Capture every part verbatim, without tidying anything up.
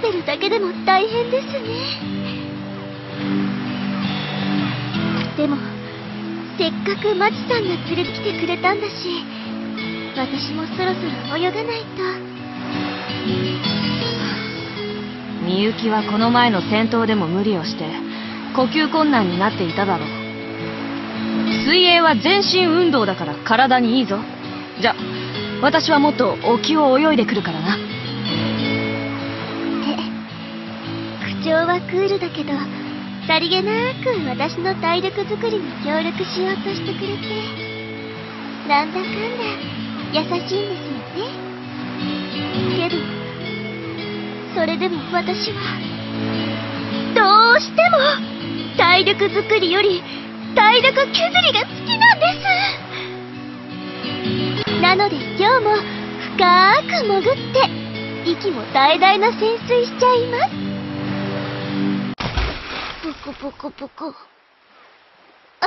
ってるだけでも大変ですね。でもせっかくマチさんが連れてきてくれたんだし、私もそろそろ泳がないと。みゆきはこの前の戦闘でも無理をして呼吸困難になっていただろう。水泳は全身運動だから体にいいぞ。じゃあ私はもっと沖を泳いでくるからな。って口調はクールだけどさりげなく私の体力づくりに協力しようとしてくれて、なんだかんだ優しいんですよね。けどそれでも私はどうしても体力づくりより体力削りが好きなんです。なので今日も深く潜って息も大々な潜水しちゃいます。ポコポコポコ、ああ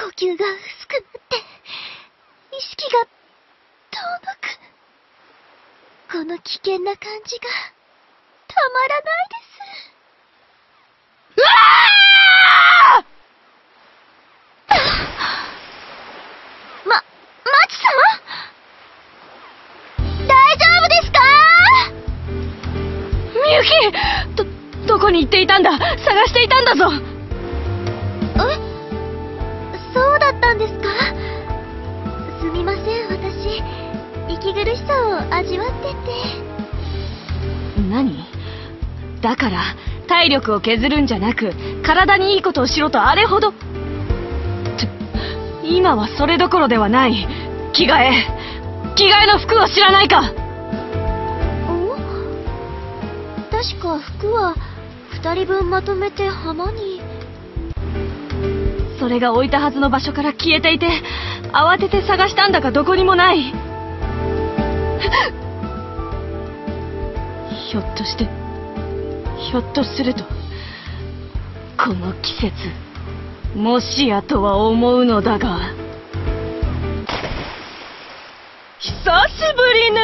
呼吸が薄くなって意識が遠のく、この危険な感じがたまらないです。うわあど、どこに行っていたんだ。探していたんだぞ。え、そうだったんですか。すみません、私息苦しさを味わってて。何だから体力を削るんじゃなく体にいいことをしろとあれほど。ちょ、今はそれどころではない。着替え、着替えの服を知らないか。確か服はふたりぶんまとめて浜に。それが置いたはずの場所から消えていて慌てて探したんだがどこにもない。ひょっとしてひょっとするとこの季節もしやとは思うのだが。久しぶりね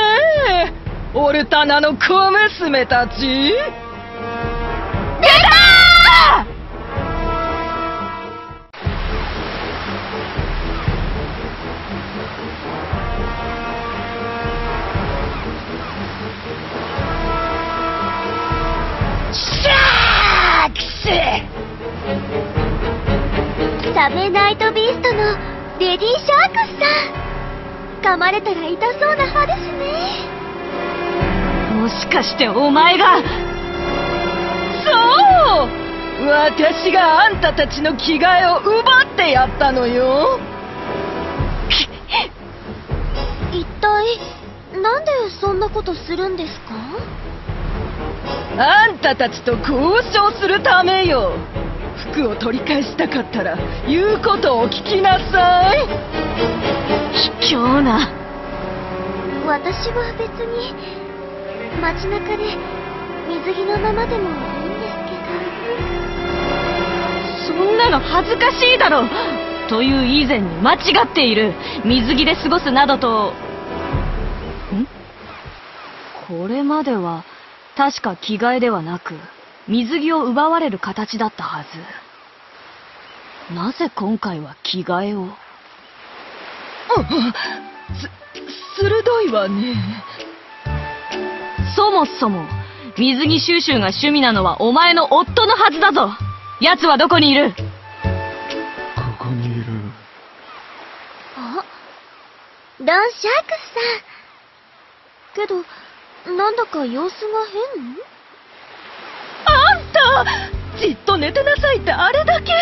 オルタナの小娘たち。出たー！シャークス！サメナイトビーストのレディーシャークスさん、噛まれたら痛そうな歯ですね。もしかしてお前が。そう、私があんたたちの着替えを奪ってやったのよ。一体なんでそんなことするんですか。あんたたちと交渉するためよ。服を取り返したかったら言うことを聞きなさい。卑怯な。私は別に街中で水着のままでもいいんですけど。そんなの恥ずかしいだろという以前に間違っている。水着で過ごすなどと。ん？これまでは確か着替えではなく水着を奪われる形だったはず。なぜ今回は着替えを。す鋭いわね。そもそも水着収集が趣味なのはお前の夫のはずだぞ。奴はどこにいる。ここにいる。あ、ドン・シャークスさん。けどなんだか様子が変。あんたじっと寝てなさいってあれだけ。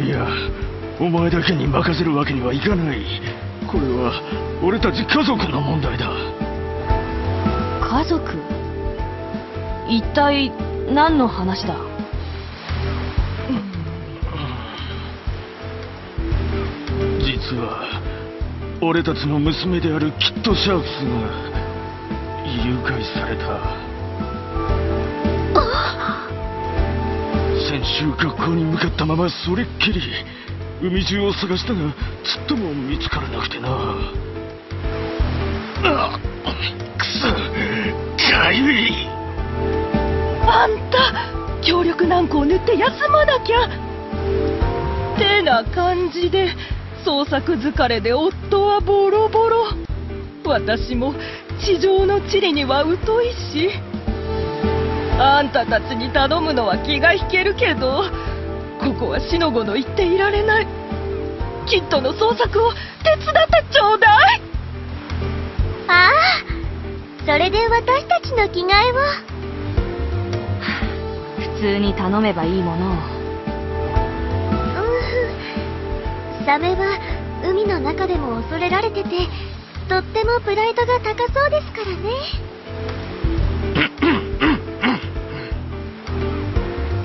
いや、お前だけに任せるわけにはいかない。これは俺たち家族の問題だ。家族？一体何の話だ？実は俺たちの娘であるキッド・シャークスが誘拐された。先週学校に向かったままそれっきり海中を探したがちっとも見つからなくてな。あっくそ。ダメ。あんた強力軟膏を塗って休まなきゃってな感じで、創作疲れで夫はボロボロ、私も地上の地理には疎いし、あんたたちに頼むのは気が引けるけど、ここはしのごの言っていられない。キッドの創作を手伝ってちょうだい。ああ、それで私たちの着替えを。普通に頼めばいいものを。うん、サメは海の中でも恐れられてて、とってもプライドが高そうですからね。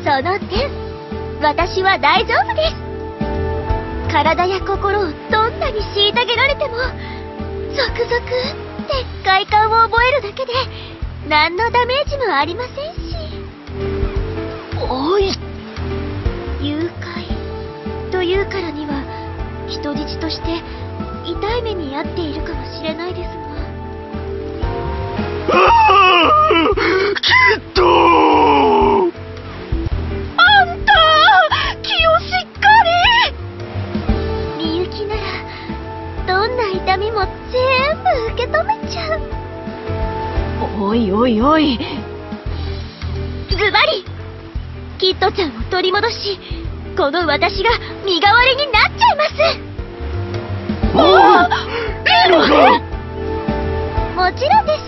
その点私は大丈夫です。体や心をどんなに虐げられても、続々って快感を覚えるだけで何のダメージもありませんし。おい、誘拐というからには人質として痛い目に遭っているかもしれないですが。ああ、きっとあんた気をしっかり。みゆきならどんな痛みも全部受け止めちゃう。おいおいおい、ズバリキッドちゃんを取り戻し、この私が身代わりになっちゃいます。おいいのか。もちろんです。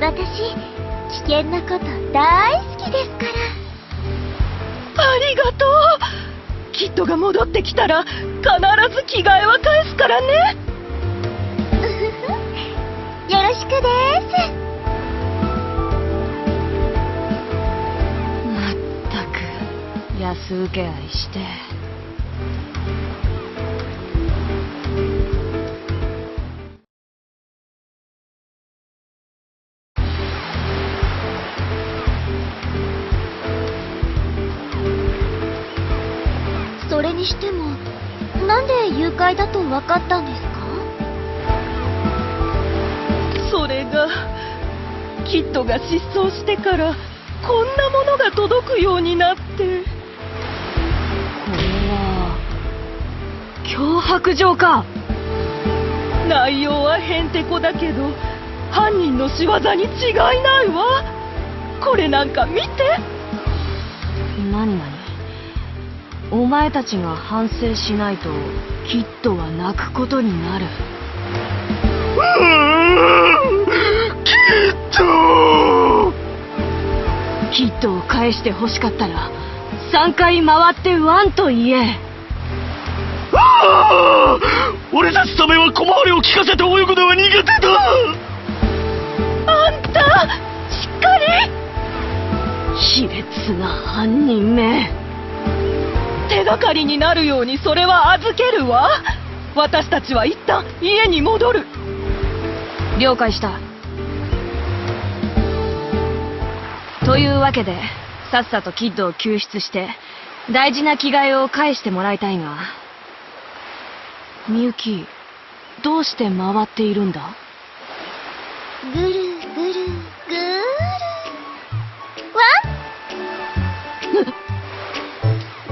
私危険なこと大好きですから。ありがとう。キッドが戻ってきたら必ず着替えは返すからね。よろしくです。まったく安請け合いして。それにしてもなんで誘拐だと分かったんですか？それがキッドが失踪してからこんなものが届くようになって。これは脅迫状か。内容はへんてこだけど犯人の仕業に違いないわ。これなんか見て。何何、お前たちが反省しないとキッドは泣くことになる。キッドを返して欲しかったらさんかい回ってワンと言え。ああ、俺たちサメは小回りを利かせて泳ぐのは苦手だ。あんたしっかり。卑劣な犯人め。手がかりになるようにそれは預けるわ。私たちは一旦家に戻る。了解した。というわけでさっさとキッドを救出して大事な着替えを返してもらいたいが、みゆきどうして回っているんだ？ぐるぐるぐるワ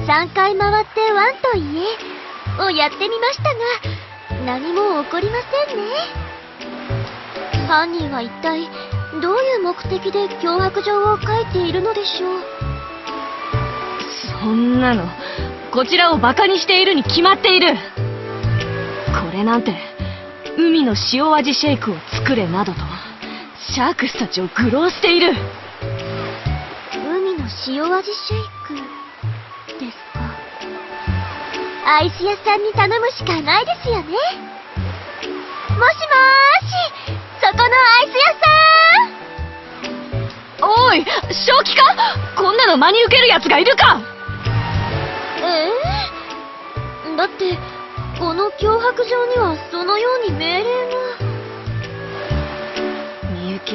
ンさんかい回ってワンと言えをやってみましたが、何も起こりませんね。犯人は一体どういう目的で脅迫状を書いているのでしょう。そんなのこちらをバカにしているに決まっている。これなんて海の塩味シェイクを作れなどとシャークスたちを愚弄している。海の塩味シェイクですか。アイス屋さんに頼むしかないですよね。もしもーし、そこのアイス屋さん。おい、正気か。こんなの真に受けるやつがいるか。えー、だってこの脅迫状にはそのように命令が。みゆき、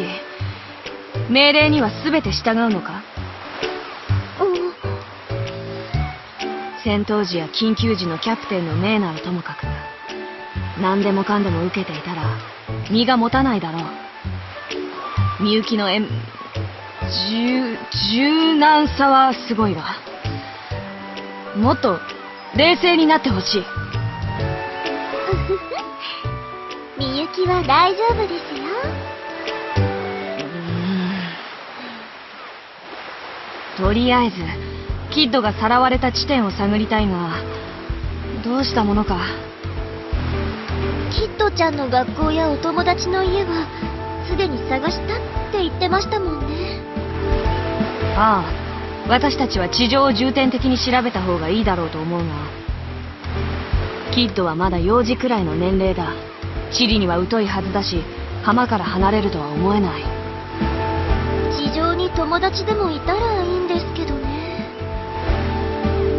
命令には全て従うのか？うん、戦闘時や緊急時のキャプテンの命ならともかく、何でもかんでも受けていたら身が持たないだろう。みゆきの縁、柔軟さはすごいわ。もっと冷静になってほしい。みゆきは大丈夫ですよ。うーん、とりあえずキッドがさらわれた地点を探りたいが、どうしたものか。キッドちゃんの学校やお友達の家はすでに探したって言ってましたもんね。ああ、私たちは地上を重点的に調べた方がいいだろうと思うが、キッドはまだ幼児くらいの年齢だ。地理には疎いはずだし、浜から離れるとは思えない。地上に友達でもいたらいいんですけどね。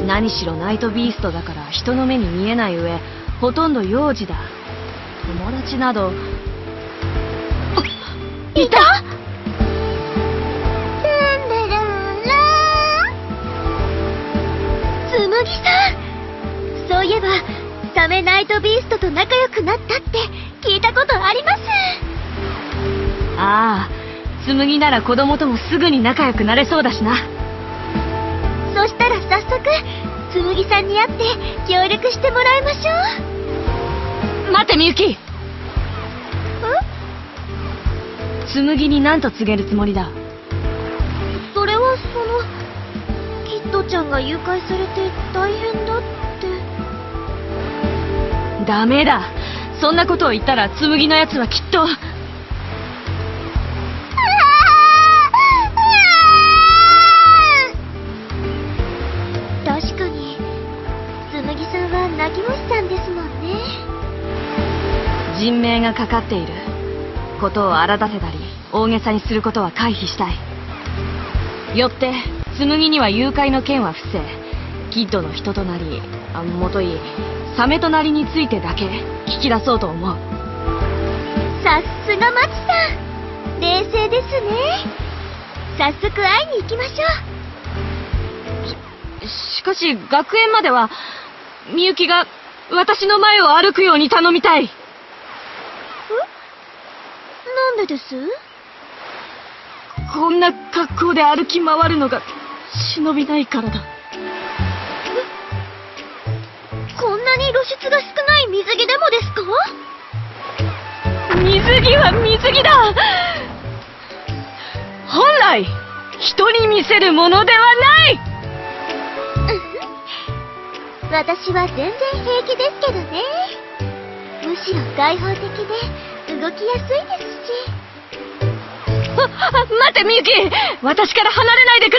何しろナイトビーストだから人の目に見えない上、ほとんど幼児だ。友達などいた？なんでだろうな。つむぎさん、そういえばサメナイトビーストと仲良くなったって聞いたことあります。ああ、つむぎなら子供ともすぐに仲良くなれそうだしな。そしたら早速つむぎさんに会って協力してもらいましょう。待ってみゆき。つむぎに何と告げるつもりだ。それはそのキッドちゃんが誘拐されて大変だって。ダメだ、そんなことを言ったらつむぎのやつはきっと。確かにつむぎさんは泣き虫さんですもんね。人命がかかっていることを荒立てたり大げさにすることは回避したい。よって紬には誘拐の件は伏せ、キッドの人となり、あもといサメとなりについてだけ聞き出そうと思う。さすがマチさん、冷静ですね。早速会いに行きましょう。 し, しかし学園まではみゆきが私の前を歩くように頼みたい。なんでです？こんな格好で歩き回るのが忍びないからだ。こんなに露出が少ない水着でもですか？水着は水着だ。本来人に見せるものではない。私は全然平気ですけどね。むしろ開放的で動きやすいですし。ああ、待ってみゆき、私から離れないでくれ。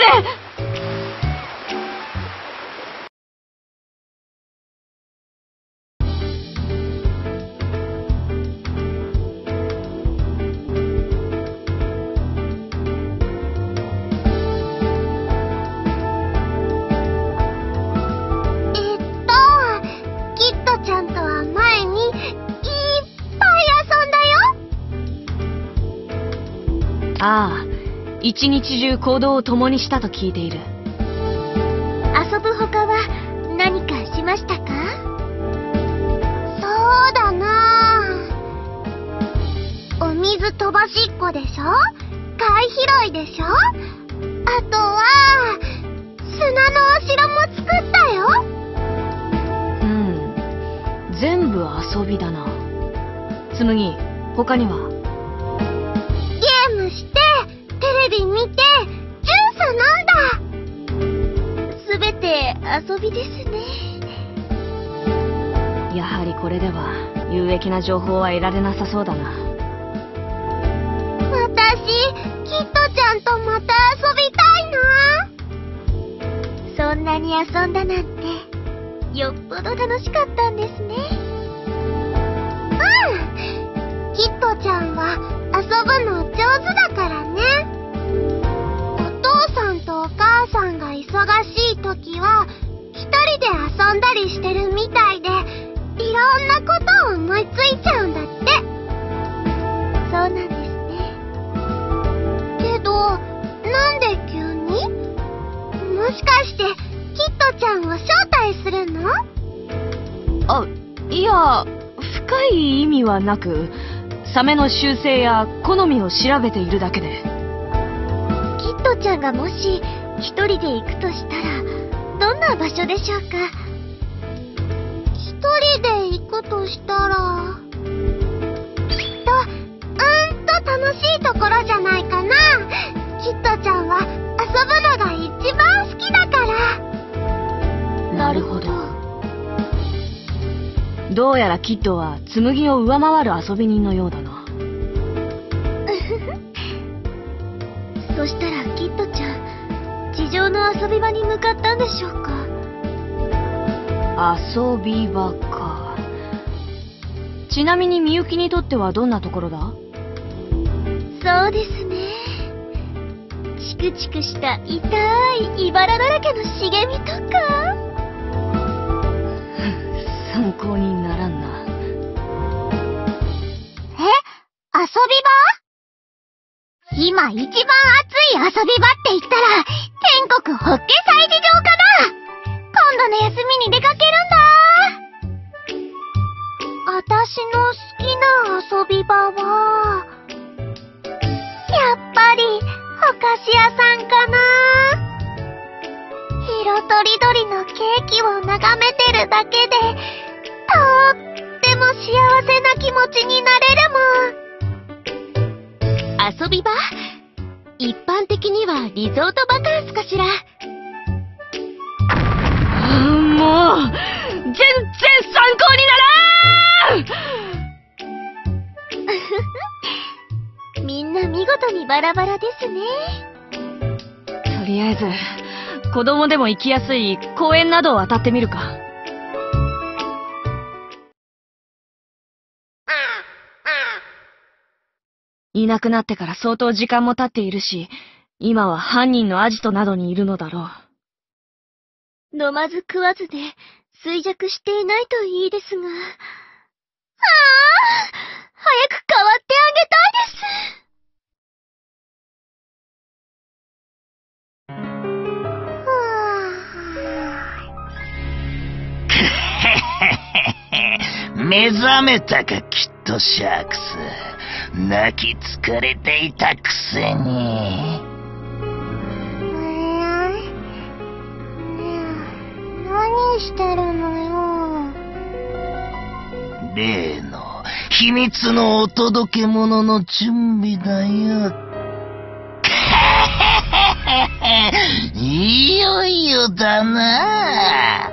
えっとキッドちゃんとは前に。ああ、一日中行動を共にしたと聞いている。遊ぶ他は何かしましたか？そうだなあ、お水飛ばしっこでしょ、貝拾いでしょ、あとは砂のお城も作ったよ。うん、全部遊びだな。紬、他には？遊びですね。やはりこれでは有益な情報は得られなさそうだな。私キッドちゃんとまた遊びたいな。そんなに遊んだなんてよっぽど楽しかったんですね。うん、キッドちゃんは遊ぶの上手だからね。お父さんとお母さんが忙しい時は一人で遊んだりしてるみたいで、いろんなことを思いついちゃうんだって。そうなんですね。けどなんで急に？もしかしてキッドちゃんを招待するの？あ、いや、深い意味はなく、サメの習性や好みを調べているだけで。キッドちゃんがもし一人で行くとしたらどんな場所でしょうか？一人で行くとしたらきっとうんと楽しいところじゃないかな。キッドちゃんは遊ぶのが一番好きだから。なるほど。どうやらキッドは紬を上回る遊び人のようだな。そしたらキッドちゃん、地上の遊び場に向かったんでしょうか？遊び場か。ちなみにみゆきにとってはどんなところだ？そうですね、チクチクした痛い茨だらけの茂みとか。参考にならんな。え、遊び場？今一番熱い遊び場って言ったら天国ホッケ祭事場かな。今度の休みに出かけるんだ。私の好きな遊び場はやっぱりお菓子屋さんかな。色とりどりのケーキを眺めてるだけでとっても幸せな気持ちになれるもん。遊び場？一般的にはリゾートバカンスかしら。もう全然参考にならん。みんな見事にバラバラですね。とりあえず子供でも行きやすい公園などを渡ってみるか。いなくなってから相当時間も経っているし、今は犯人のアジトなどにいるのだろう。飲まず食わずで衰弱していないといいですが。ああ、早く変わってあげたいです。目覚めたか、きっとシャークス。泣き疲れていたくせに。何してるのよ。例の秘密のお届け物の準備だよ。いよいよだなあ。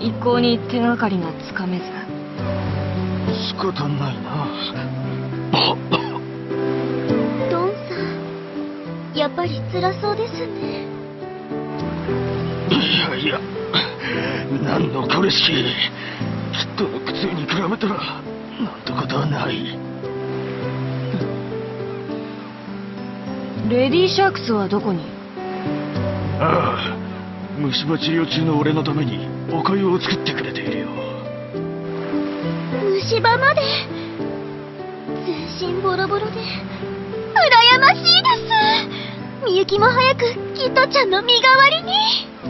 一向に手がかりがつかめず。仕方ないな。ドンさん、やっぱり辛そうですね。いやいや、何のこれしき。キッドの苦痛に比べたらなんてことはない。レディーシャークスはどこに？ああ、虫歯治療中の俺のためにおかゆを作ってくれているよ。虫歯まで。全身ボロボロで羨ましいです。みゆきも早くキッドちゃんの身代わりに。シ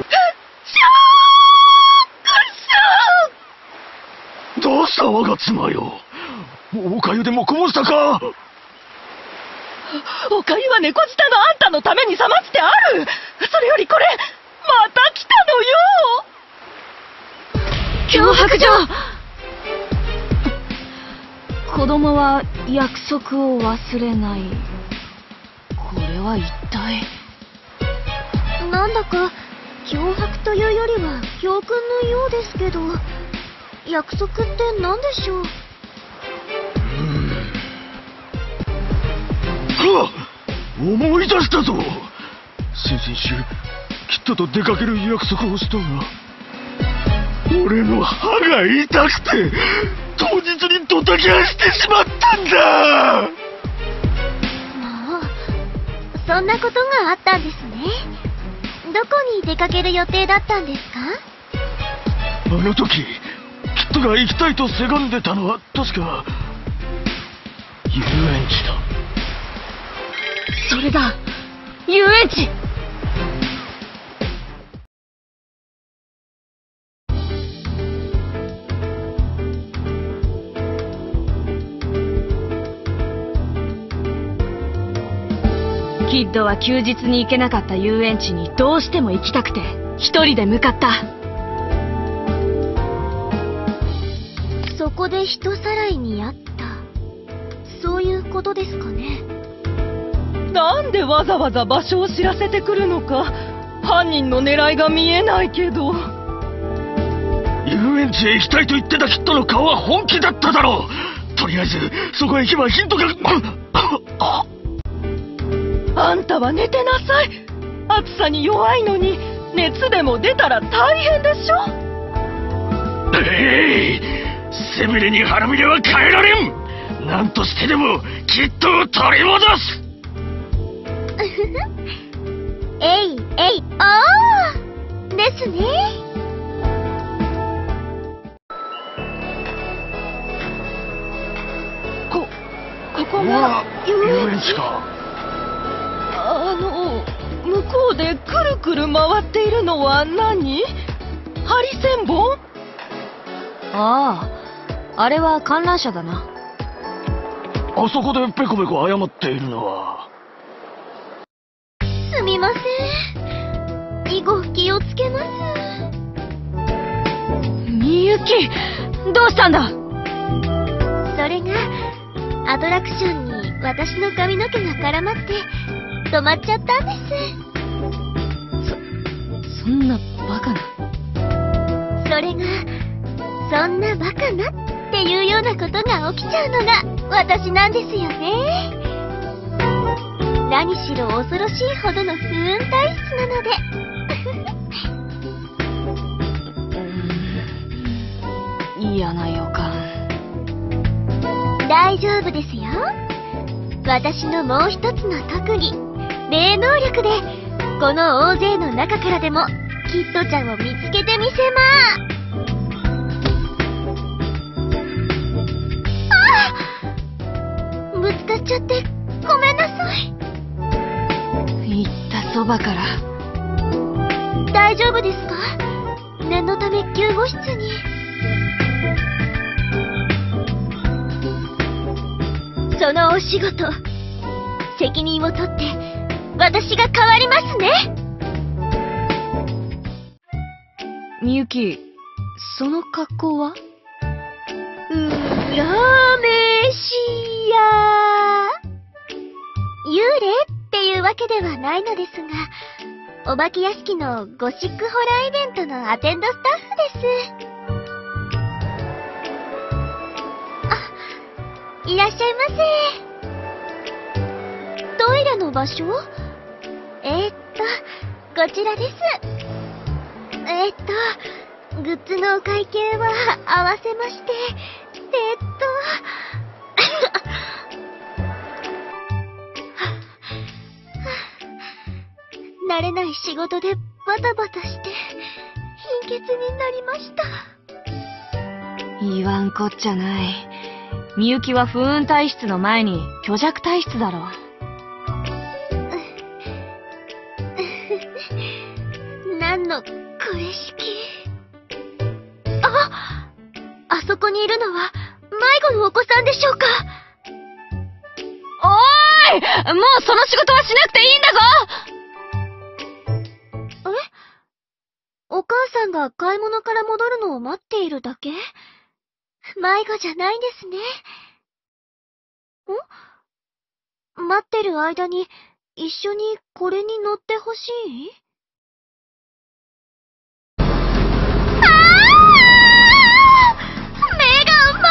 ャークス！どうした我が妻よ。おかゆでもこぼしたか？おかゆは猫舌のあんたのために冷ましてある。それよりこれ、また来たのよ。脅迫状。子供は約束を忘れない。これは一体。なんだか脅迫というよりは教訓のようですけど、約束って何でしょう？思い出したぞ。先々週キッドと出かける約束をしたが、俺の歯が痛くて当日にドタキャンしてしまったんだ。もうそんなことがあったんですね。どこに出かける予定だったんですか？あの時キッドが行きたいとせがんでたのは確か遊園地だ。それだ。遊園地。キッドは休日に行けなかった遊園地にどうしても行きたくて一人で向かった。そこで人さらいにあった、そういうことですかね。なんでわざわざ場所を知らせてくるのか、犯人の狙いが見えないけど。遊園地へ行きたいと言ってたキッドの顔は本気だっただろう。とりあえずそこへ行けばヒントが。あんたは寝てなさい。暑さに弱いのに熱でも出たら大変でしょ。ええー、背びれに腹びれは変えられん。なんとしてでもキッドを取り戻す。えいえいおーですね。こここが遊園地か。あの向こうでくるくる回っているのは何？ハリセンボン？ああ、あれは観覧車だな。あそこでペコペコ謝っているのは。すみません、以後気をつけます。みゆき、どうしたんだ。それがアトラクションに私の髪の毛が絡まって止まっちゃったんです。そそんなバカな。それがそんなバカなってっていうようなことが起きちゃうのが私なんですよね。何しろ恐ろしいほどの不運体質なので。うーん、嫌な予感。大丈夫ですよ。私のもう一つの特技、霊能力でこの大勢の中からでもキッドちゃんを見つけてみせまー。ぶつかっちゃってごめんなさい。言ったそばから。大丈夫ですか？念のため救護室に。そのお仕事、責任を取って私が代わりますね。みゆき、その格好は？うらめしやー幽霊っていうわけではないのですが、お化け屋敷のゴシックホラーイベントのアテンドスタッフです。あ、いらっしゃいませ。トイレの場所？えー、っと、こちらです。えー、っと、グッズのお会計は合わせまして、えー、っと慣れない仕事でバタバタして貧血になりました。言わんこっちゃない。みゆきは不運体質の前に虚弱体質だろう。何のこれしき。あ、あそこにいるのは迷子のお子さんでしょうか。おーい、もうその仕事はしなくていいんだぞ。お母さんが買い物から戻るのを待っているだけ？迷子じゃないんですね。ん？待ってる間に一緒にこれに乗ってほしい？ああ！目が回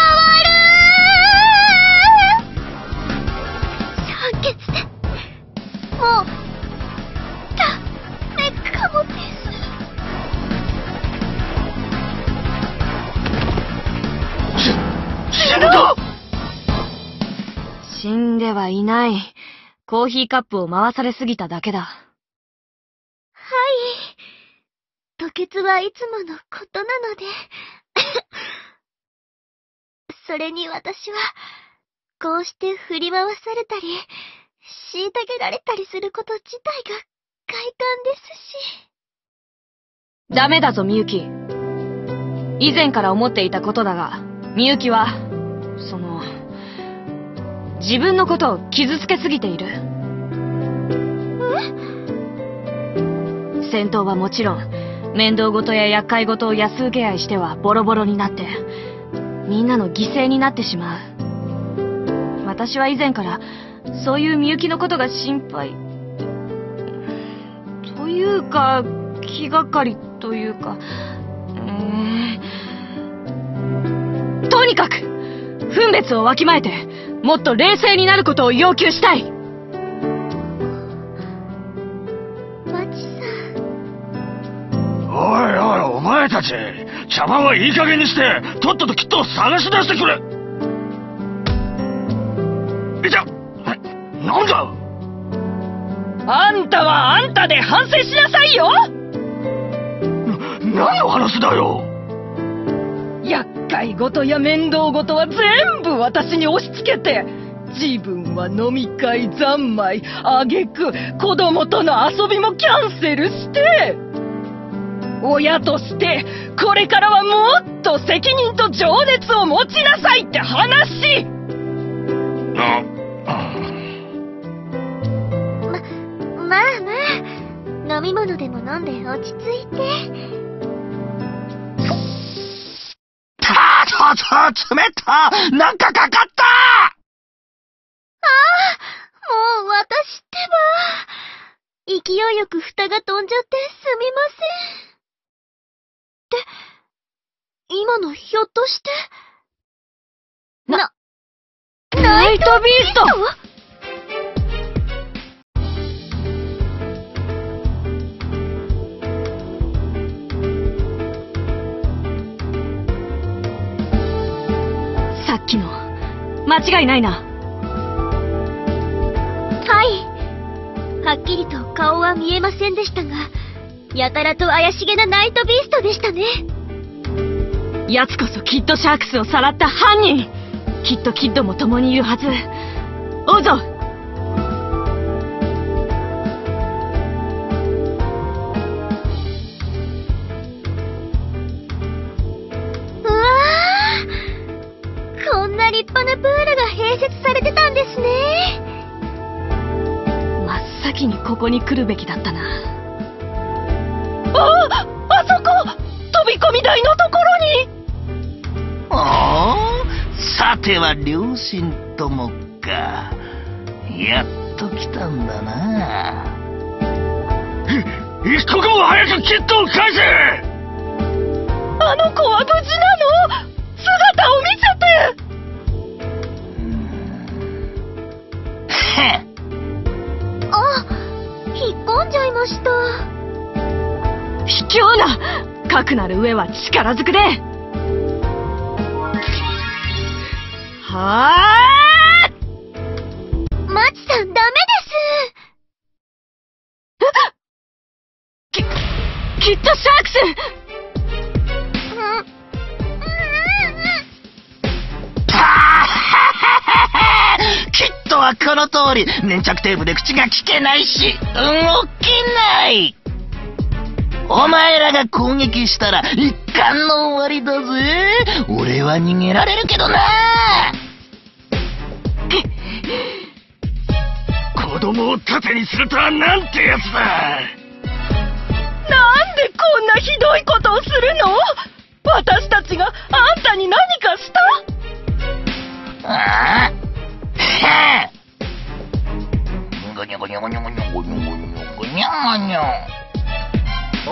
る！酸欠で、もう、ダメかもです。死んではいない。コーヒーカップを回されすぎただけだ。はい。吐血はいつものことなので。それに私は、こうして振り回されたり、虐げられたりすること自体が快感ですし。ダメだぞ、みゆき。以前から思っていたことだが、みゆきは、その、自分のことを傷つけすぎている。え？戦闘はもちろん、面倒事や厄介事を安請け合いしてはボロボロになって、みんなの犠牲になってしまう。私は以前から、そういうみゆきのことが心配。というか、気がかりというか、えー、とにかく分別をわきまえてもっと冷静になることを要求したい。マチさん。おいおい、お前たち茶番はいい加減にして、とっととキットを探し出してくれ。いや、なんだ。あんたはあんたで反省しなさいよ。何の話だよ。厄介事や面倒事は全部私に押し付けて、自分は飲み会三昧、挙句子供との遊びもキャンセルして、親としてこれからはもっと責任と情熱を持ちなさいって話。あままあまあ、飲み物でも飲んで落ち着いて。あ、冷た！なんかかかった！ああ、もう私ってば。勢いよく蓋が飛んじゃってすみません。って、今のひょっとして。な、ナイトビースト！間違いないな。はい、はっきりと顔は見えませんでしたが、やたらと怪しげなナイトビーストでしたね。奴こそキッドシャークスをさらった犯人。きっとキッドも共にいるはず。追うぞ。立派なプールが併設されてたんですね。真っ先にここに来るべきだったな。ああ、あそこ、飛び込み台のところに。ああ、さては両親ともか。やっと来たんだな。一刻も早くキットを返せ。あの子は無事なの？姿を見せて。卑怯な。かくなる上は力ずくで。はあ。マチさん、ダメです。え？き、きっとシャークス。きっとはこの通り、粘着テープで口が聞けないし動けない。お前らが攻撃したら一巻の終わりだぜ。俺は逃げられるけどな。子供を盾にするとはなんてやつだ。なんでこんなひどいことをするの？私たちがあんたに何かした？ああ、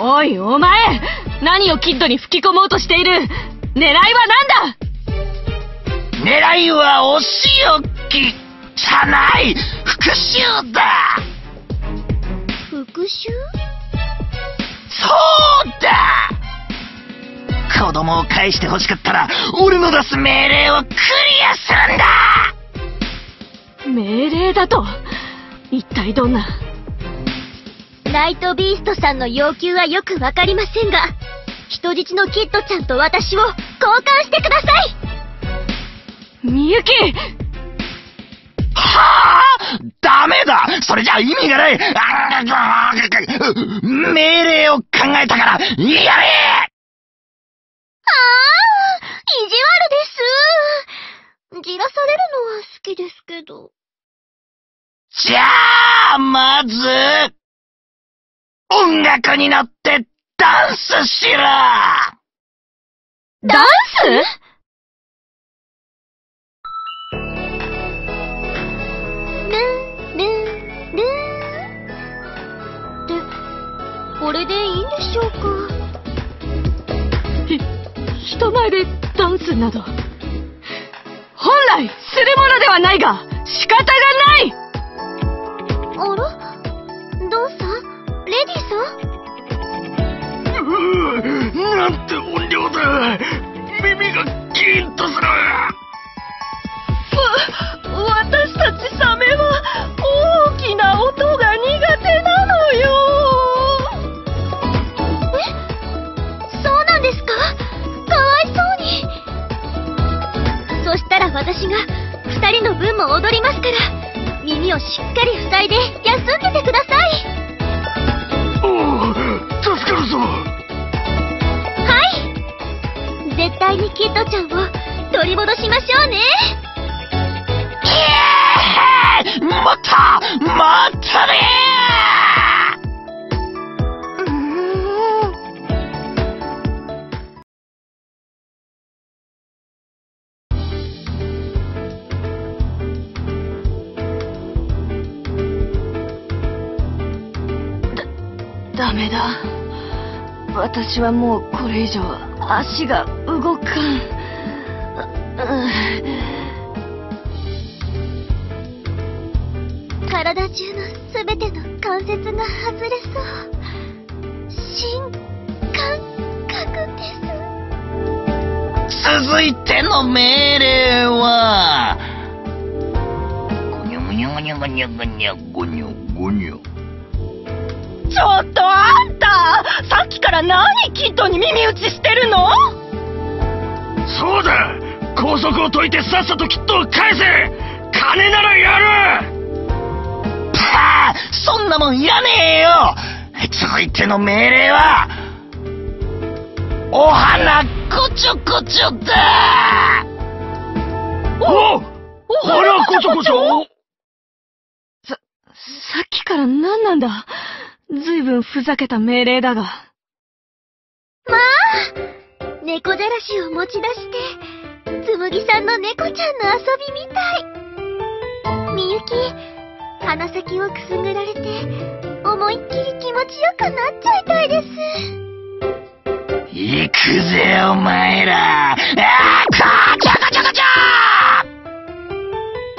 おいお前、何をキッドに吹き込もうとしている。狙いは何だ。狙いはお仕置きじゃない、復讐だ。復讐？そうだ。子供を返してほしかったら俺の出す命令をクリアするんだ。命令だと？一体どんな。ナイトビーストさんの要求はよくわかりませんが、人質のキッドちゃんと私を交換してください。みゆき。はあ、ダメだ。それじゃ意味がない。命令を考えたから、やれ！あー、意地悪です。じらされるのは好きですけど。じゃあ、まず、音楽に乗ってダンスしろ！ダンス？これでいいんでしょうか。ひ、人前でダンスなど、本来するものではないが、仕方がない。あら？どうさ？レディーさん？うう、なんて音量だ。耳がキーンとする。わ、私たちサメは大きな音が苦手なのよ。そしたら私が二人の分も踊りますから、耳をしっかり塞いで休んでてください。おお、助かるぞ。はい、絶対にキッドちゃんを取り戻しましょうね。イエーイ、もっともっとね。うーん、ダメだ。私はもうこれ以上足が動かん。うん、体中のすべての関節が外れそう。新感覚です。続いての命令は。ごにょごにょごにょごにょごにょごにょごにょ。ちょっとあんた、さっきから何キッドに耳打ちしてるの？そうだ、拘束を解いてさっさとキッドを返せ。金ならやる。パー、そんなもんいらねえよ。続いての命令はお花こちょこちょだ。おお花こちょこちょ。ささっきから何なんだ。ずいぶんふざけた命令だが。まあ、猫じゃらしを持ち出して、つむぎさんの猫ちゃんの遊びみたい。みゆき、鼻先をくすぐられて、思いっきり気持ちよくなっちゃいたいです。行くぜ、お前ら。ああ、こちょこちょこちょ。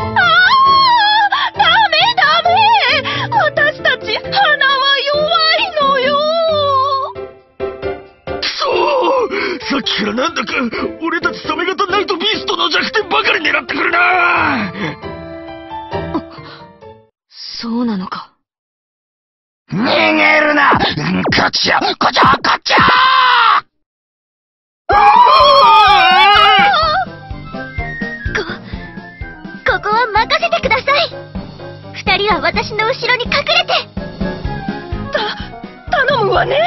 ああ、ダメダメ。私たち、鼻はさっきからなんだか俺たちサメ型ナイトビーストの弱点ばかり狙ってくるな。そうなのか。逃げるな。こっちよ、こっちよ、こっちよ。こ、ここは任せてください。二人は私の後ろに隠れて。た、頼むわね。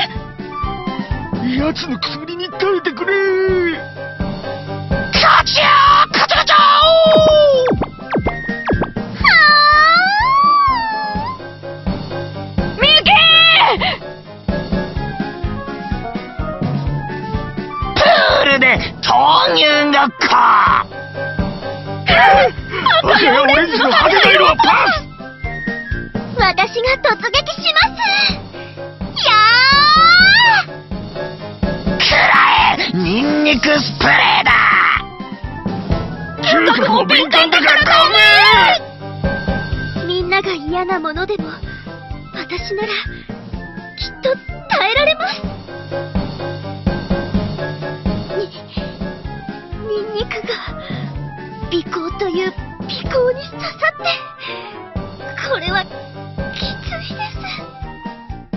奴のくすぐりに耐えてくれー。カチャーカチャカチャー。はー、みゆきー。プールで豆乳がかー。赤やオレンジの派手な色はパス。私が突撃します。ニンニクスプレーだ。嗅覚も敏感だからダメ。みんなが嫌なものでも私ならきっと耐えられます。にニンニクが鼻孔という鼻孔に刺さって、これはきついです。あ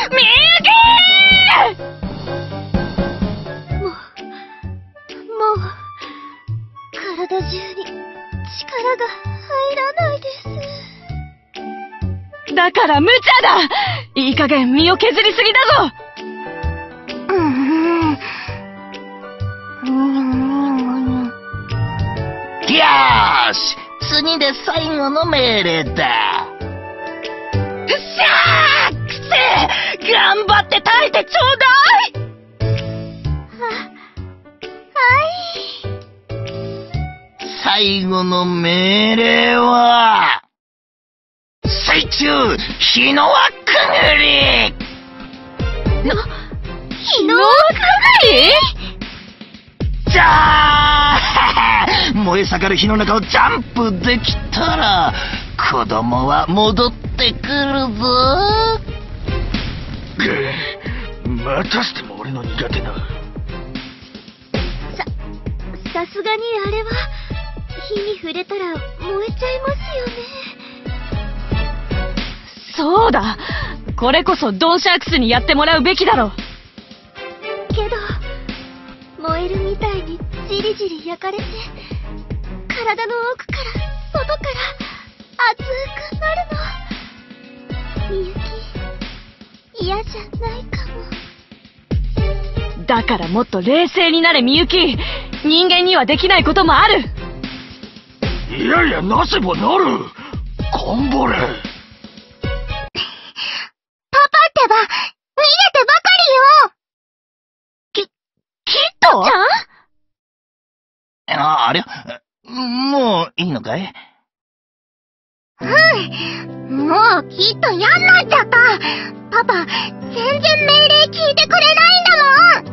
あ、みゆき、体中に力が入らない。だから無茶だ。いい加減身を削りすぎだぞ。よーし、次で最後の命令だ。うっしゃー、くせえ、頑張って耐えてちょうだい。最後の命令は、水中火の輪くぐり。な、火の輪くぐり？じゃー燃え盛る火の中をジャンプできたら、子供は戻ってくるぞ。ぐぅ、またしても俺の苦手な。さ、さすがにあれは、火に触れたら燃えちゃいますよね。そうだ、これこそドンシャークスにやってもらうべきだろう。けど燃えるみたいにじりじり焼かれて、体の奥から外から熱くなるの。みゆき、嫌じゃないかも。だからもっと冷静になれみゆき。人間にはできないこともある。いやいや、なせばなる。頑張れ。パパってば、逃げてばかりよ。き、キッドちゃん？あ、あれ？もういいのかい？うん。もうきっと嫌になっちゃった。パパ、全然命令聞いてくれないんだも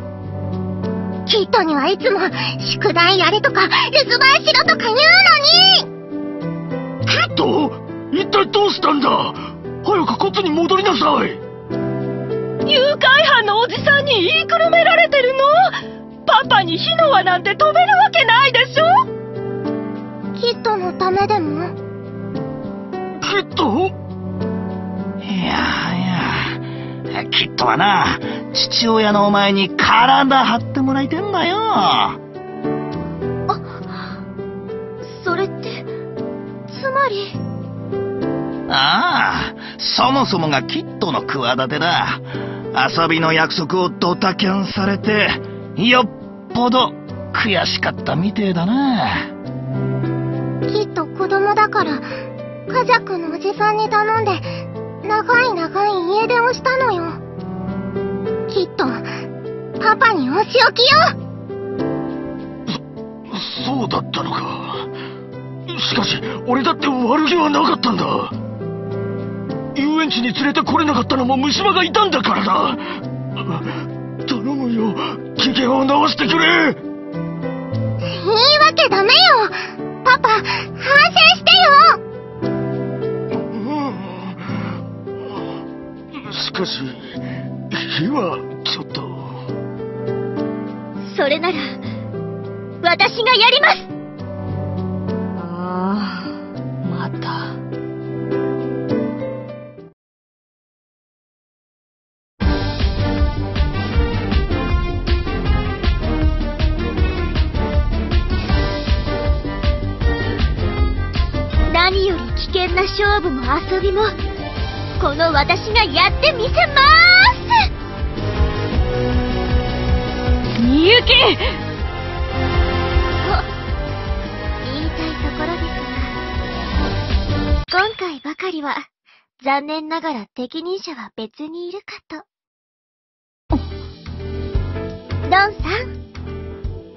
ん。キッドにはいつも宿題やれとか留守番しろとか言うのに。キッド、一体どうしたんだ。早くこっちに戻りなさい。誘拐犯のおじさんに言いくるめられてるの。パパに火の輪なんて飛べるわけないでしょ。キッドのためでも。キッド、いやキッドはな、父親のお前に体張ってもらいてんだよ。あ、それって、つまり。ああ、そもそもがキッドの企てだ。遊びの約束をドタキャンされて、よっぽど悔しかったみてえだな。きっと子供だから、カジャクのおじさんに頼んで、長い長い家出をしたのよ。きっとパパにお仕置きよ。そ、そうだったのか。しかし俺だって悪気はなかったんだ。遊園地に連れてこれなかったのも虫歯がいたんだからだ。頼むよ、機嫌を直してくれ。言い訳ダメよ。パパ、反省してよ。しかし、火はちょっと。それなら、私がやります。ああ、また。何より危険な勝負も遊びも。この私がやってみせまーす。みゆき。と言いたいところですが、今回ばかりは残念ながら適任者は別にいるかと。ドンさん、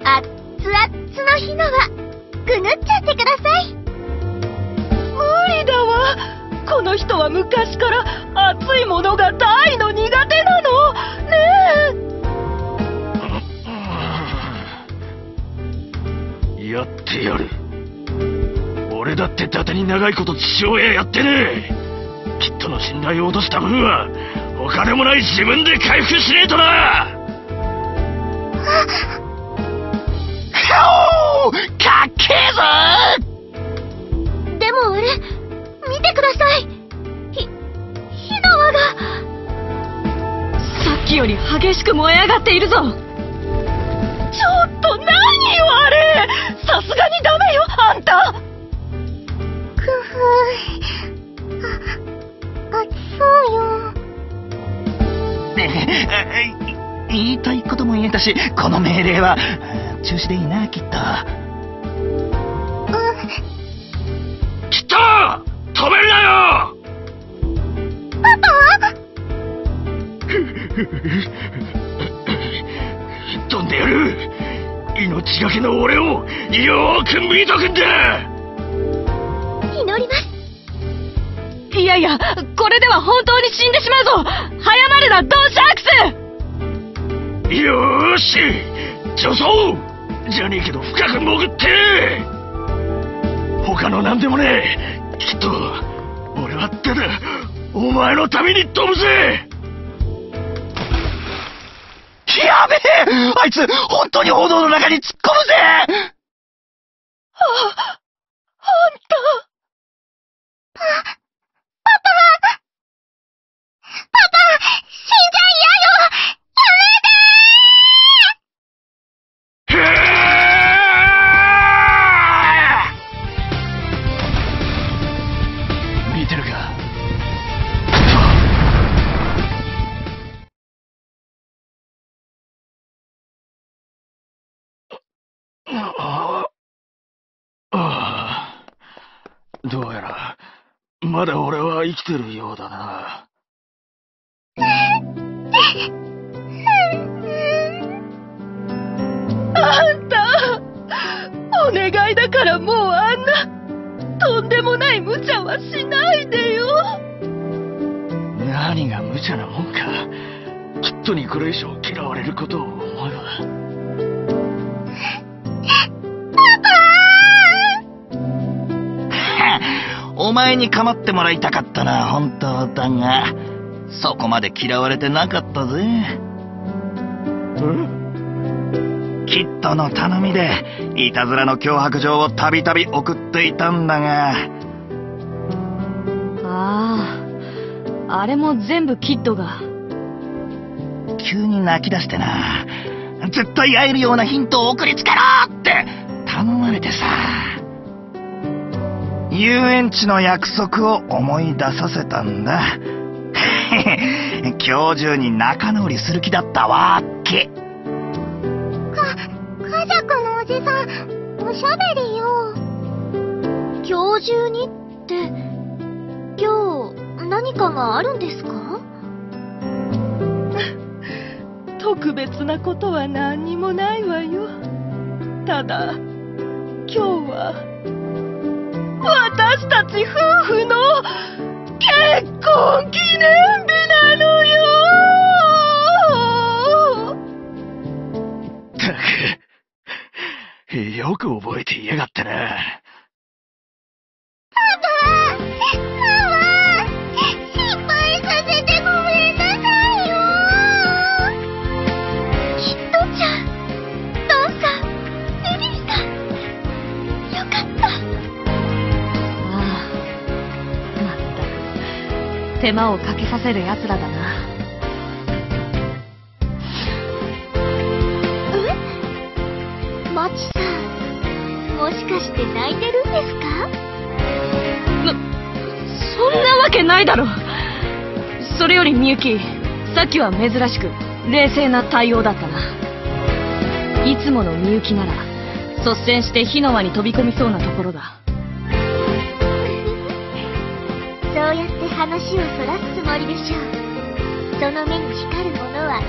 あっつあっつの火の輪くぐっちゃってください。無理だわ。この人は昔から熱いものが大の苦手なのねえ。やってやる。俺だって伊達に長いこと父親やってねえ。きっとの信頼を落とした分はお金もない自分で回復しねえとな。カオー、かっけえぞ。でも俺、見てください。ひ、火の輪がさっきより激しく燃え上がっているぞ。ちょっと何よあれ。さすがにダメよあんた。くふー、あ、あ人だし、この命令は中止でいいな、きっと。うん、きっと止めるなよパパ。飛んでやる。命がけの俺をよーく見とくんだ。祈ります。いやいや、これでは本当に死んでしまうぞ。早まるな、ドンシャークス。よーし、助走じゃねえけど深く潜って。他の何でもねえ。きっと俺はただお前のために飛ぶぜ。やべえ、あいつ本当に歩道の中に突っ込むぜ。あ、本当。パパパパ、死んじゃ嫌よ。どうやらまだ俺は生きてるようだな。あんた、お願いだからもうあんなとんでもない無茶はしないでよ。何が無茶なもんか。きっとにこれ以上嫌われることを思えば。お前に構ってもらいたかったな、本当だが、そこまで嫌われてなかったぜ。ん？キッドの頼みでいたずらの脅迫状をたびたび送っていたんだが。ああ、あれも全部キッドが。急に泣き出してな、絶対会えるようなヒントを送りつけろって頼まれてさ。遊園地の約束を思い出させたんだ。今日中に仲直りする気だったわけ。か、カジャクのおじさん、おしゃべりよ。今日中にって、今日何かがあるんですか？特別なことは何にもないわよ。ただ、今日は私たち夫婦の結婚記念日なのよ。ったく、よく覚えていやがったな。パパ、ママ、心配させてごめんなさいよ。キッドちゃん、ドンさん、リリーさん、よかった。手間をかけさせる奴らだな。え？マチさん、もしかして泣いてるんですか？な、そんなわけないだろ。それよりみゆき、さっきは珍しく冷静な対応だったな。いつものみゆきなら率先して火の輪に飛び込みそうなところだ。そうやって話をそらすつもりでしょう。その目に光るものは一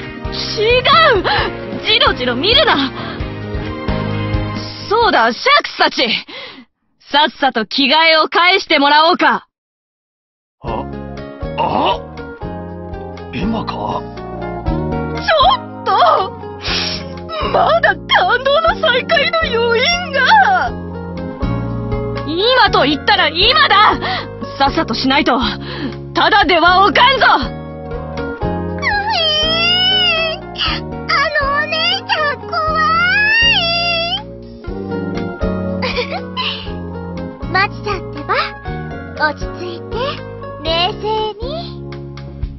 体。ち、違う！じろじろ見るな！そうだ、シャークスたち！さっさと着替えを返してもらおうか。あ、あ？今か？ちょっと！まだ感動の再会の余韻が！今と言ったら今だ。さっさとしないとただではおかんぞ。あのお姉ちゃん怖い。マチさんってば、落ち着いて冷静に。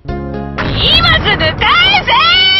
今すぐ返せ！